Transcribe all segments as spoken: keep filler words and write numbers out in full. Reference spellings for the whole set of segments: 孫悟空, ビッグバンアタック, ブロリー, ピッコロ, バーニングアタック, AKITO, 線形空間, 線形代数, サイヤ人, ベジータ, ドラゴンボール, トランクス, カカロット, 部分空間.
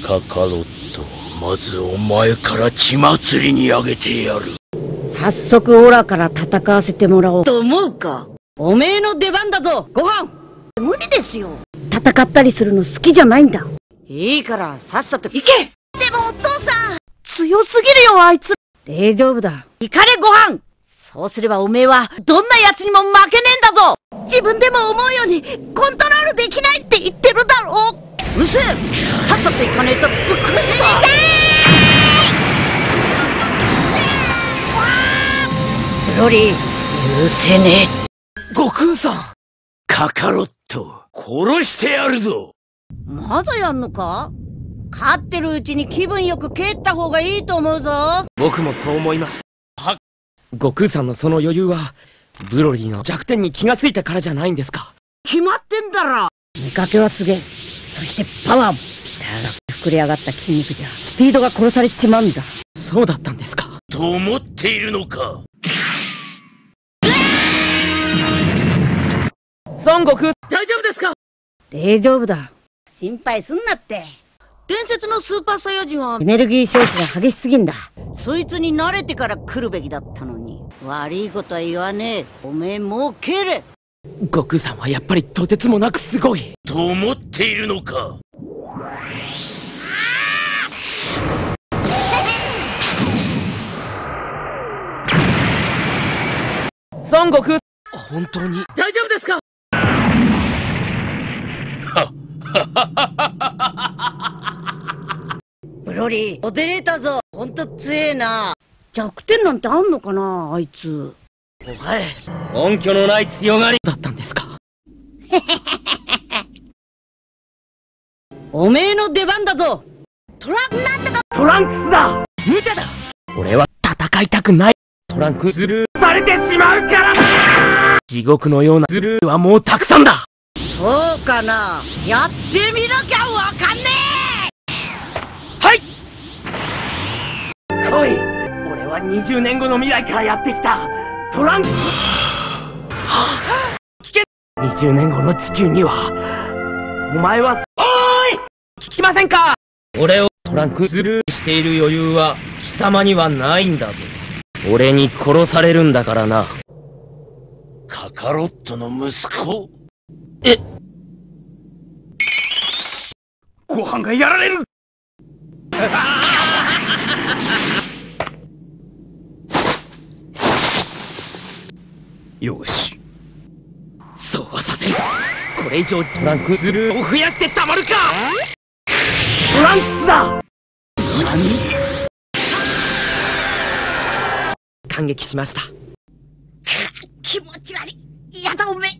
カカロット、まずお前から血祭りにあげてやる。早速オラから戦わせてもらおうと思うか。おめえの出番だぞ、ご飯。無理ですよ。戦ったりするの好きじゃないんだ。いいからさっさと行け。でもお父さん、強すぎるよあいつ。大丈夫だ、行かれご飯。そうすればおめえはどんな奴にも負けねえんだぞ。自分でも思うようにコントロールできないって言ってるだろう。うせえ、さっさと行かねえとぶっ殺すぞ。ブロリー、許せねえ。悟空さん、カカロット殺してやるぞ。まだやんのか。勝ってるうちに気分よく蹴った方がいいと思うぞ。僕もそう思います。はっ、悟空さんのその余裕はブロリーの弱点に気がついたからじゃないんですか。決まってんだろ。見かけはすげえ、そしてパワーも。だが膨れ上がった筋肉じゃスピードが殺されちまうんだ。そうだったんですか。と思っているのか。孫悟空、大丈夫ですか。大丈夫だ、心配すんなって。伝説のスーパーサイヤ人はエネルギー消費が激しすぎんだ。そいつに慣れてから来るべきだったのに。悪いことは言わねえ。おめえもう蹴れ。悟空さんはやっぱりとてつもなくすごいと思っているのか。孫悟空、本当に大丈夫ですか。はブロリー、モデレーターぞ。ほんと強えな。弱点なんてあんのかな、あいつ。お前、根拠のない強がりだったんですか。おめえの出番だぞ。トランクなんとか。トランクスだ、無駄だ。俺は戦いたくない。トランクスルーされてしまうからだ。地獄のようなスルーはもうたくさんだ。そうかな、やってみなきゃわかんねえ。はい、来い。俺はにじゅうねんごの未来からやってきたトランク。はぁ、聞け。にじゅうねんごの地球にはお前は。おーい、聞きませんか。俺をトランクスルーしている余裕は貴様にはないんだぞ。俺に殺されるんだからな。カカロットの息子。え、ご飯がやられる。よし、そうはさせん。これ以上トランクスルーを増やしてたまるか。トランクスだ。何、感激しました。気持ち悪い、やだおめえ。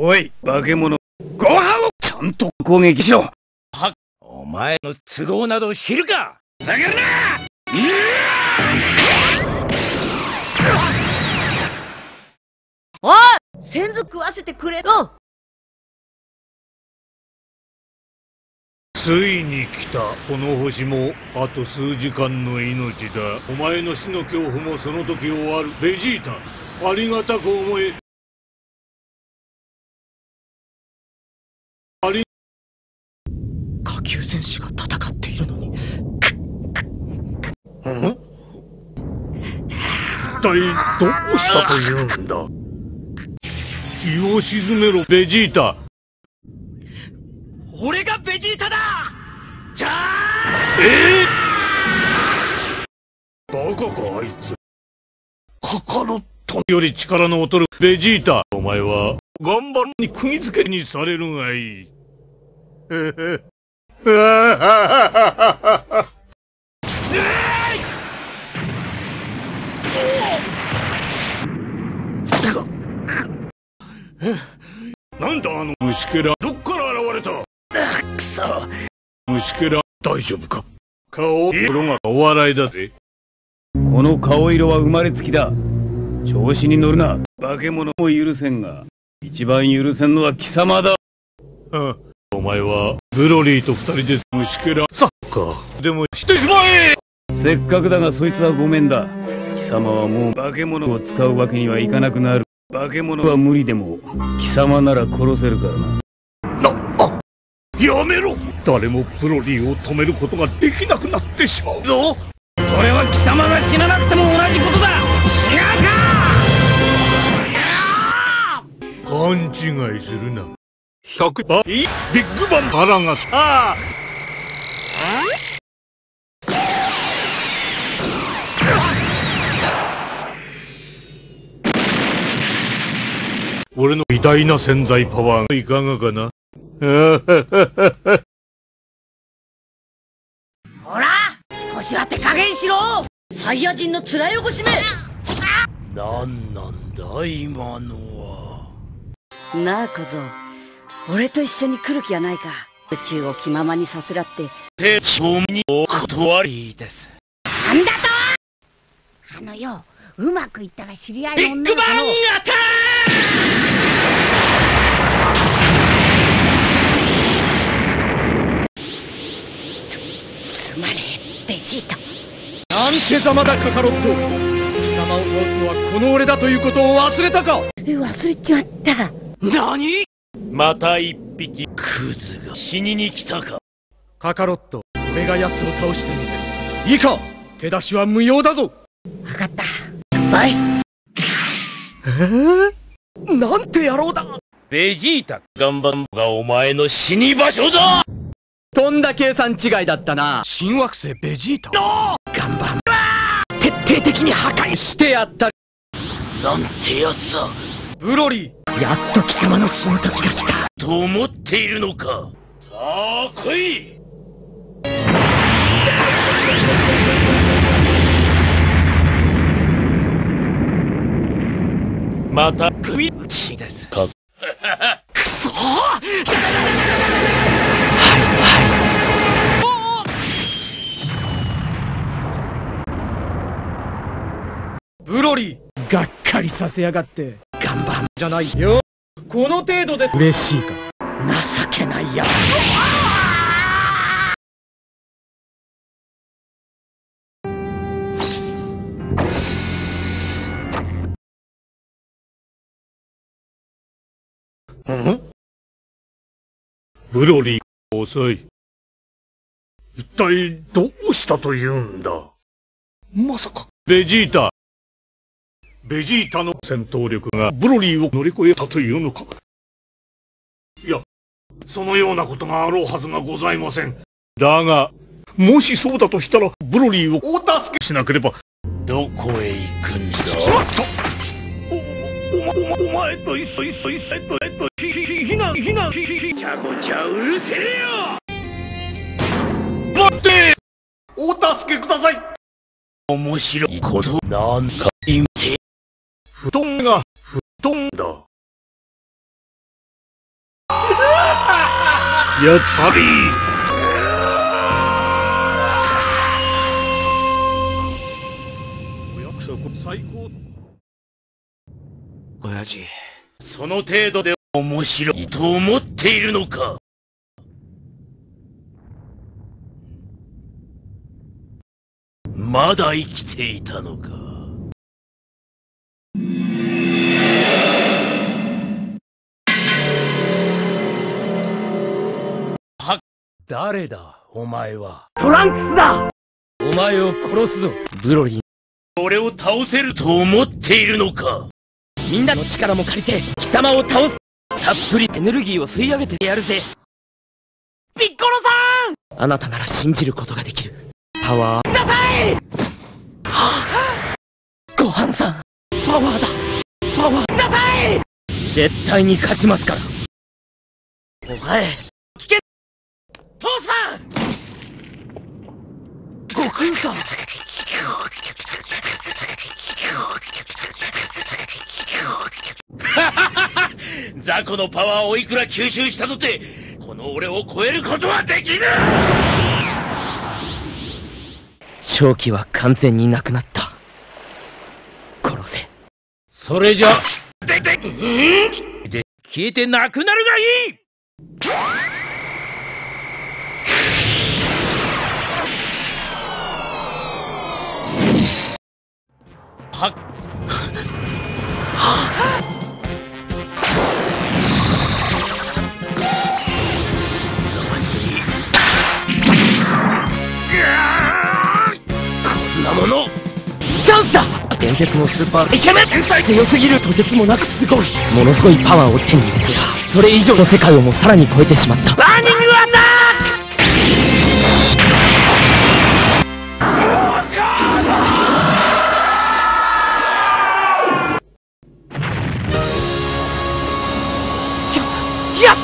おい、化け物。ご飯をちゃんと攻撃しろ。はっ、お前の都合など知るか。ふざけるな。おい、先祖食わせてくれよ。ついに来た。この星もあと数時間の命だ。お前の死の恐怖もその時終わる。ベジータ、ありがたく思え。火球戦士が戦っているのに。ん？一体どうしたというんだ。気を沈めろ、ベジータ。俺がベジータだ。じゃあ、ええー、バカかあいつ。カカロットより力の劣るベジータ、お前は岩盤に釘付けにされるがいい。ええ。うわなんだあの虫けら、どっから現れた。あ、くそ。虫けら、大丈夫か。顔色がお笑いだぜ。この顔色は生まれつきだ。調子に乗るな。化け物も許せんが、一番許せんのは貴様だ。ああ、お前はブロリーと二人で虫けらさっか。でもしてしまえ。せっかくだがそいつはごめんだ。貴様はもう化け物を使うわけにはいかなくなる。化け物は無理でも貴様なら殺せるからな。な、あ、やめろ。誰もブロリーを止めることができなくなってしまうぞ。それは貴様が死ななくても同じことだ。違うか。勘違いするな。ひゃくばいビッグバン腹がさあ俺の偉大な潜在パワーいかがかな。ほら、少しは手加減しろ。サイヤ人の面汚しめ。なんなんだ今のは。なあ小僧、俺と一緒に来る気はないか。宇宙を気ままにさすらって丁重にお断りです。なんだと。あのよ、うまくいったら知り合いの女の子のビッグバンアタック。まれベジータ。なんてざまだカカロット。貴様を倒すのはこの俺だということを忘れたか。忘れちまった。何、また一匹クズが死にに来たか。カカロット、俺が奴を倒してみせる。いいか、手出しは無用だぞ。分かった。バイ。えー、なんて野郎だ。ベジータ、頑張るのがお前の死に場所だ。とんだ計算違いだったな。新惑星ベジータ。頑張ん。徹底的に破壊してやった。なんてやつだブロリー。やっと貴様の死ぬ時が来たと思っているのか。さあ来い。また首打ちですか。くそブロリー、がっかりさせやがって。頑張んじゃないよ。この程度で嬉しいか。情けないや。うん、ブロリー、遅い。一体どうしたというんだ。まさかベジータ。ベジータの戦闘力がブロリーを乗り越えたというのか。いや、そのようなことがあろうはずがございません。だが、もしそうだとしたら、ブロリーをお助けしなければ。どこへ行くんだ。しまった。お、お、お前と一緒一緒一緒一緒一緒、ひ、ひ、ひな、ひな、ひ、ひ、ひ、ちゃごちゃうるせえよ。待って!お助けください!面白いことなんか言って。布団が布団だ。やっぱり。お約束最高。親父、その程度で面白いと思っているのか。まだ生きていたのか。誰だお前は。トランクスだ。お前を殺すぞブロリー。俺を倒せると思っているのか。みんなの力も借りて貴様を倒す。たっぷりエネルギーを吸い上げてやるぜピッコロさん。あなたなら信じることができるパワーください。はぁ、ごはんさん、パワーだ。パワーください。絶対に勝ちますから。お前聞け父さん。ごくんさん。ザコのパワーをいくら吸収したとてこの俺を超えることはできぬ。正気は完全になくなった。殺せ。それじゃででんで消えてなくなるがいい。はっはっ説のスーパーイケメン天才、強すぎる、とてつもなくすごい、ものすごいパワーを手に入れた。それ以上の世界をもさらに超えてしまった。バーニングアタック！ や, やっ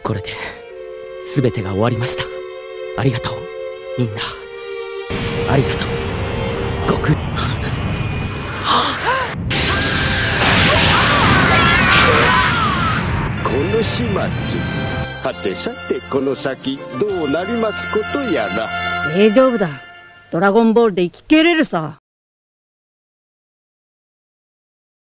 たこれで全てが終わりました。ありがとうみんな、ありがとう悟空。この始末、はてさてこの先どうなりますことやら。大丈夫だ、ドラゴンボールで生き切れるさ。